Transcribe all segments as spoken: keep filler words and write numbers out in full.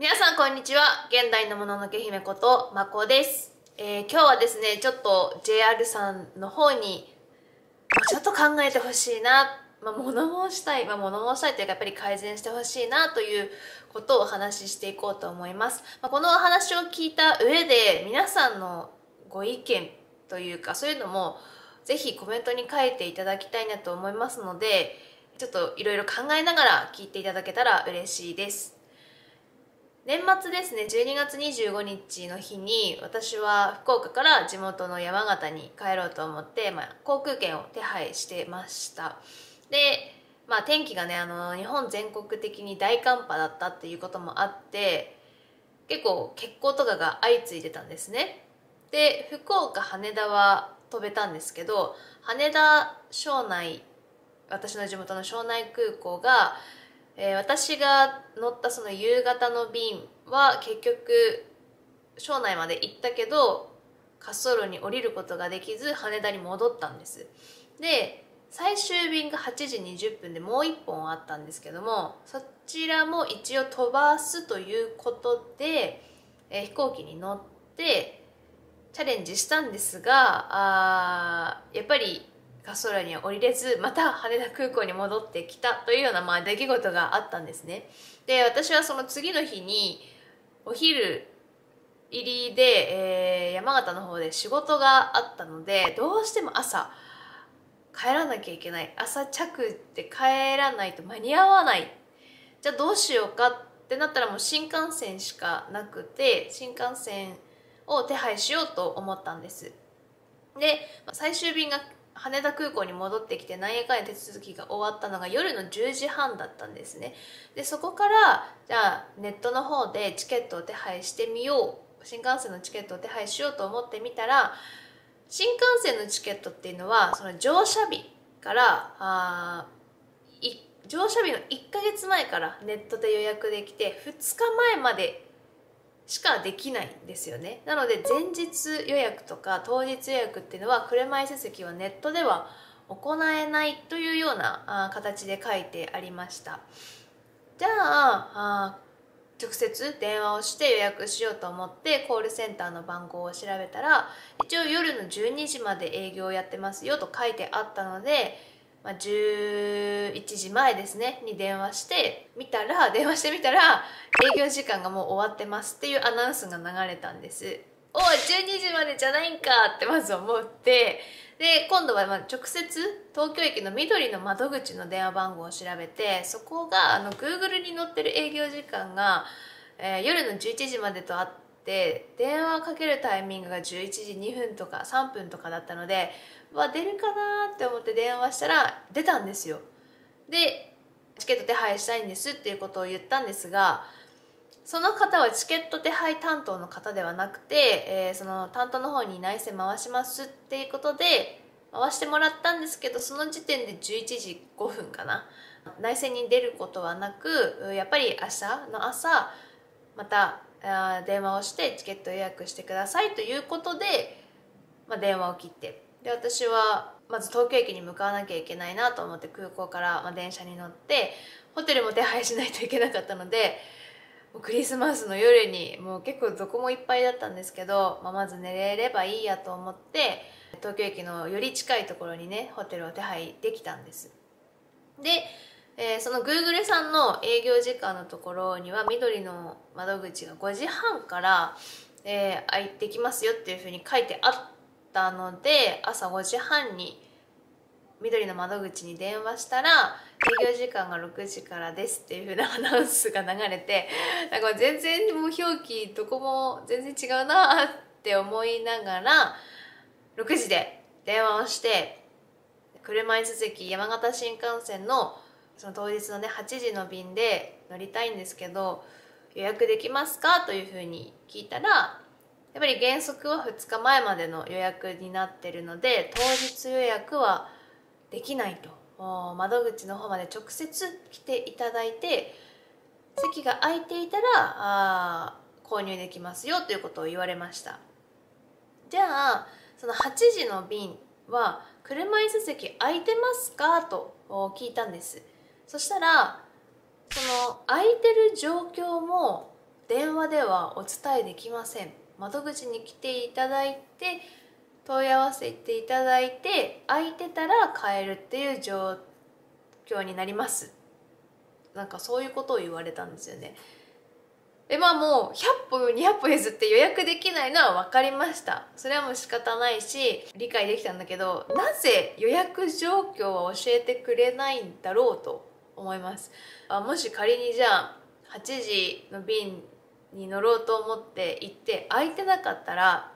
皆さんこんにちは。現代のもののけ姫ことまこです。えー、今日はですね、ちょっと ジェイアール さんの方にちょっと考えてほしいな、まあ、物申したい、まあ、物申したいというか、やっぱり改善してほしいなということをお話ししていこうと思います。まあ、このお話を聞いた上で皆さんのご意見というか、そういうのもぜひコメントに書いていただきたいなと思いますので、ちょっといろいろ考えながら聞いていただけたら嬉しいです。年末ですね、じゅうにがつにじゅうごにちの日に私は福岡から地元の山形に帰ろうと思って、まあ、航空券を手配してました。で、まあ、天気がね、あの日本全国的に大寒波だったっていうこともあって、結構欠航とかが相次いでたんですね。で、福岡羽田は飛べたんですけど、羽田庄内、私の地元の庄内空港が、えー、私が乗ったその夕方の便は結局庄内まで行ったけど、滑走路に降りることができず羽田に戻ったんです。で、最終便がはちじにじゅっぷんでもういっぽんあったんですけども、そちらも一応飛ばすということで、えー、飛行機に乗ってチャレンジしたんですが、あーやっぱり滑走路には降りれず、また羽田空港に戻ってきたというような、まあ、出来事があったんですね。で、私はその次の日にお昼入りで、えー、山形の方で仕事があったので、どうしても朝帰らなきゃいけない、朝着で帰らないと間に合わない、じゃあどうしようかってなったら、もう新幹線しかなくて、新幹線を手配しようと思ったんです。で、最終便が羽田空港に戻ってきて、何やかんや手続きが終わったのが夜のじゅうじはんだったんですね。で、そこからじゃあネットの方でチケットを手配してみよう、新幹線のチケットを手配しようと思ってみたら、新幹線のチケットっていうのはその乗車日からあ乗車日のいっかげつまえからネットで予約できて、ふつかまえまでしかできないんですよね。なので前日予約とか当日予約っていうのは、車いす席はネットでは行えないというような形で書いてありました。じゃあ、あ直接電話をして予約しようと思って、コールセンターの番号を調べたら、一応夜のじゅうにじまで営業やってますよと書いてあったので、まあ、じゅういちじまえですねに電話してみたら電話してみたら営業時間がもう終わってますっていうアナウンスが流れたんです。おい、じゅうにじまでじゃないんかってまず思って、で今度はまあ直接東京駅の緑の窓口の電話番号を調べて、そこがあの Google に載ってる営業時間が、えー、夜のじゅういちじまでとあって、電話をかけるタイミングがじゅういちじにふんとかさんぷんとかだったので、わ出るかなって思って電話したら出たんですよ。で、チケット手配したいんですっていうことを言ったんですが、その方はチケット手配担当の方ではなくて、えー、その担当の方に内線回しますっていうことで回してもらったんですけど、その時点でじゅういちじごふんかな、内線に出ることはなく、やっぱり明日の朝また電話をしてチケット予約してくださいということで、まあ、電話を切って、で私はまず東京駅に向かわなきゃいけないなと思って、空港からまあ電車に乗って、ホテルも手配しないといけなかったので、もうクリスマスの夜にもう結構どこもいっぱいだったんですけど、まあ、まず寝れればいいやと思って、東京駅のより近いところにねホテルを手配できたんです。で、えー、その Google さんの営業時間のところには、緑の窓口がごじはんから、えー、開いてきますよっていうふうに書いてあってたので、朝ごじはんに緑の窓口に電話したら、営業時間がろくじからですっていう風なアナウンスが流れて、なんか全然もう表記どこも全然違うなって思いながら、ろくじで電話をして、車椅子席山形新幹線のその当日のねはちじの便で乗りたいんですけど予約できますかという風に聞いたら、やっぱり原則はふつかまえまでの予約になってるので、当日予約はできないと、窓口の方まで直接来ていただいて、席が空いていたらあ購入できますよということを言われました。じゃあそのはちじの便は車椅子席空いてますかと聞いたんです。そしたら、その空いてる状況も電話ではお伝えできません。窓口に来ていただいて問い合わせていただいて、空いてたら買えるっていう状況になります。なんかそういうことを言われたんですよね。えまあもうひゃっぽにひゃっぽ譲って予約できないのは分かりました。それはもう仕方ないし理解できたんだけど、なぜ予約状況は教えてくれないんだろうと思います。あもし仮にじゃあはちじの便に乗ろうと思って行って空いてなかったら、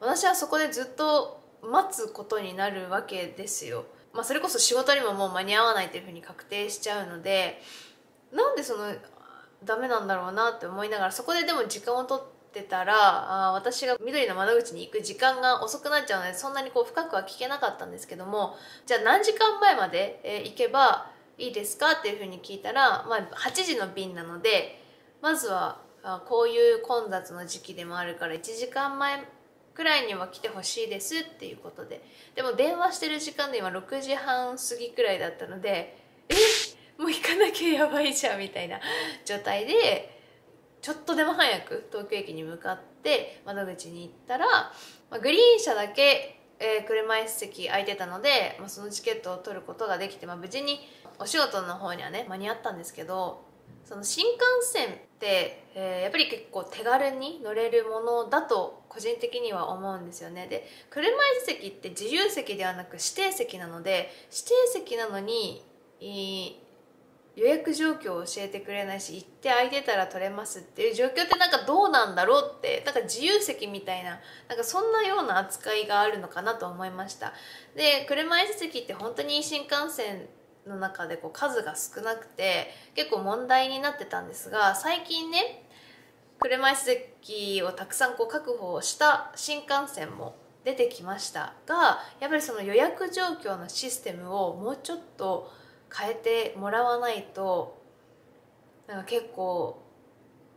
私はそこでずっと待つことになるわけですよ。まあ、それこそ仕事にももう間に合わないというふうに確定しちゃうので、なんでそのダメなんだろうなって思いながら、そこででも時間を取ってたら、あ私が緑の窓口に行く時間が遅くなっちゃうので、そんなにこう深くは聞けなかったんですけども、じゃあ何時間前まで、えー、行けばいいですかっていうふうに聞いたら、まあ、はちじの便なのでまずはあこういう混雑の時期でもあるからいちじかんまえくらいには来てほしいですっていうことで、でも電話してる時間で今ろくじはん過ぎくらいだったので、えもう行かなきゃやばいじゃんみたいな状態で、ちょっとでも早く東京駅に向かって窓口に行ったら、まあ、グリーン車だけ、えー、車椅子席空いてたので、まあ、そのチケットを取ることができて、まあ、無事にお仕事の方にはね間に合ったんですけど、その新幹線って、えー、やっぱり結構手軽に乗れるものだと個人的には思うんですよね。で車椅子席って自由席ではなく指定席なので、指定席なのに、えー予約状況を教えてくれないし、行って空いてたら取れますっていう状況ってなんかどうなんだろうって、なんか自由席みたいな、なんかそんなような扱いがあるのかなと思いました。で車椅子席って本当に新幹線の中でこう数が少なくて結構問題になってたんですが、最近ね車椅子席をたくさんこう確保した新幹線も出てきましたが、やっぱりその予約状況のシステムをもうちょっと変えてもらわないと、なんか結構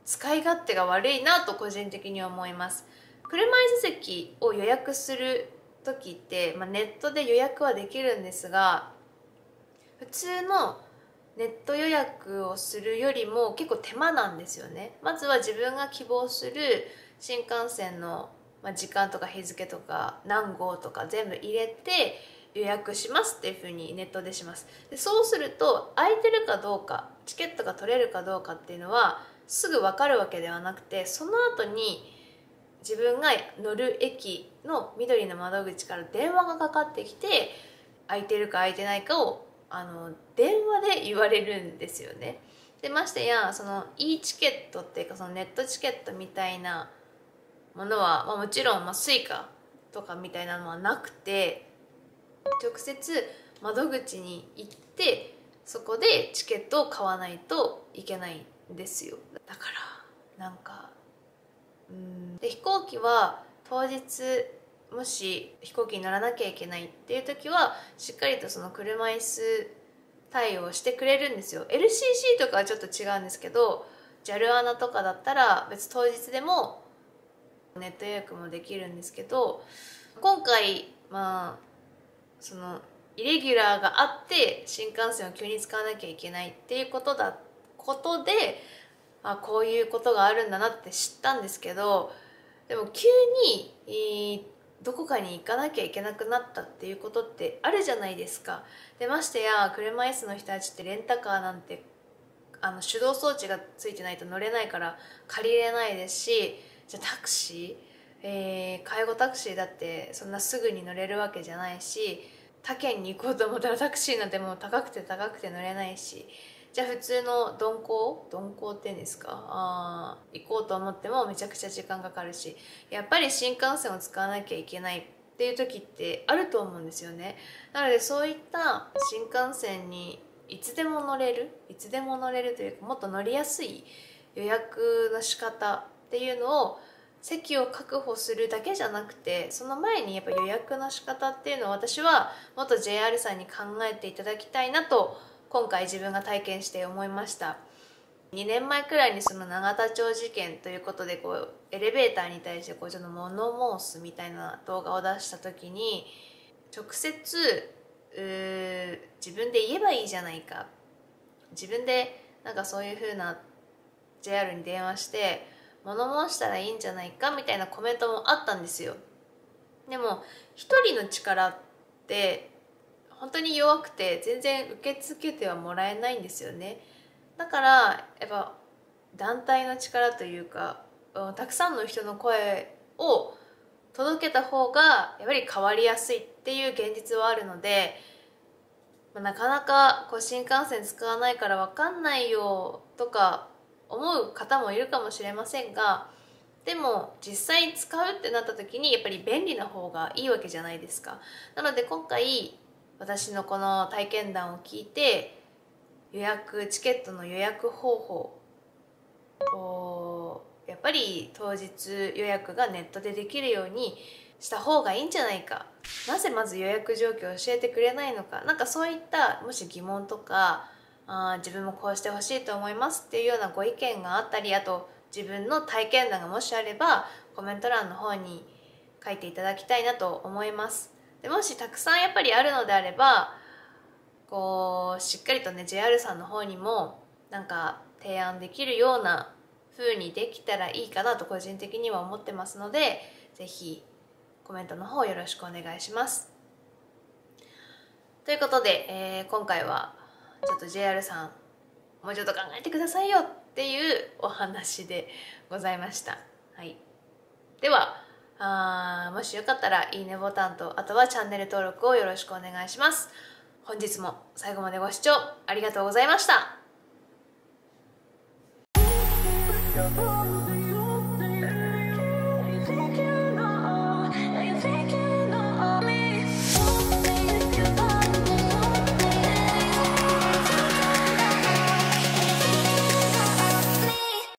使い勝手が悪いなと個人的には思います。車椅子席を予約する時って、まあ、ネットで予約はできるんですが、普通のネット予約をするよりも結構手間なんですよね。まずは自分が希望する新幹線の時間とか日付とか何号とか全部入れて予約しますっていう風にネットでします。でそうすると空いてるかどうか、チケットが取れるかどうかっていうのはすぐ分かるわけではなくて、その後に自分が乗る駅の緑の窓口から電話がかかってきて、空いてるか空いてないかをあの電話で言われるんですよね。でましてやその e チケットっていうか、そのネットチケットみたいなものは、まあ、もちろん、まあ、Suica とかみたいなのはなくて、直接窓口に行ってそこでチケットを買わないといけないんですよ。だからなんかうーんで飛行機は当日もし飛行機に乗らなきゃいけないっていう時はしっかりとその車椅子対応してくれるんですよ。 エルシーシー とかはちょっと違うんですけど、 ジャル アナとかだったら別当日でもネット予約もできるんですけど、今回まあそのイレギュラーがあって新幹線を急に使わなきゃいけないっていうことだことで、あこういうことがあるんだなって知ったんですけど、でも急に、えー、どこかに行かなきゃいけなくなったっていうことってあるじゃないですか。でましてや車椅子の人たちってレンタカーなんてあの手動装置がついてないと乗れないから借りれないですし、じゃあタクシーえー、介護タクシーだってそんなすぐに乗れるわけじゃないし、他県に行こうと思ったらタクシーなんてもう高くて高くて乗れないし、じゃあ普通の鈍行鈍行って言うんですか、あ行こうと思ってもめちゃくちゃ時間かかるし、やっぱり新幹線を使わなきゃいけないっていう時ってあると思うんですよね。なのでそういった新幹線にいつでも乗れるいつでも乗れるというか、もっと乗りやすい予約の仕方っていうのを席を確保するだけじゃなくて、その前にやっぱ予約の仕方っていうのを私はもっと ジェイアール さんに考えていただきたいなと今回自分が体験して思いました。にねんまえくらいにその永田町事件ということでこうエレベーターに対してこうちょっと物申すみたいな動画を出した時に、直接うー自分で言えばいいじゃないか、自分でなんかそういう風なジェイアール に電話して物申したらいいんじゃないかみたいなコメントもあったんですよ。でも一人の力って本当に弱くて全然受け付けてはもらえないんですよね。だからやっぱ団体の力というか、うん、たくさんの人の声を届けた方がやっぱり変わりやすいっていう現実はあるので、まあ、なかなかこう新幹線使わないから分かんないよとか思う方もいるかもしれませんが、でも実際使うってなった時にやっぱり便利な方がいいわけじゃないですか。なので今回私のこの体験談を聞いて予約チケットの予約方法をやっぱり当日予約がネットでできるようにした方がいいんじゃないか、なぜまず予約状況を教えてくれないのか、なんかそういったもし疑問とか、あ自分もこうしてほしいと思いますっていうようなご意見があったり、あと自分の体験談がもしあればコメント欄の方に書いていただきたいなと思います。でもしたくさんやっぱりあるのであればこうしっかりとね ジェイアール さんの方にもなんか提案できるような風にできたらいいかなと個人的には思ってますので、是非コメントの方よろしくお願いします。ということで、えー、今回はちょっと ジェイアール さんもうちょっと考えてくださいよっていうお話でございました。はい、ではあもしよかったらいいねボタンとあとはチャンネル登録をよろしくお願いします。本日も最後までご視聴ありがとうございました。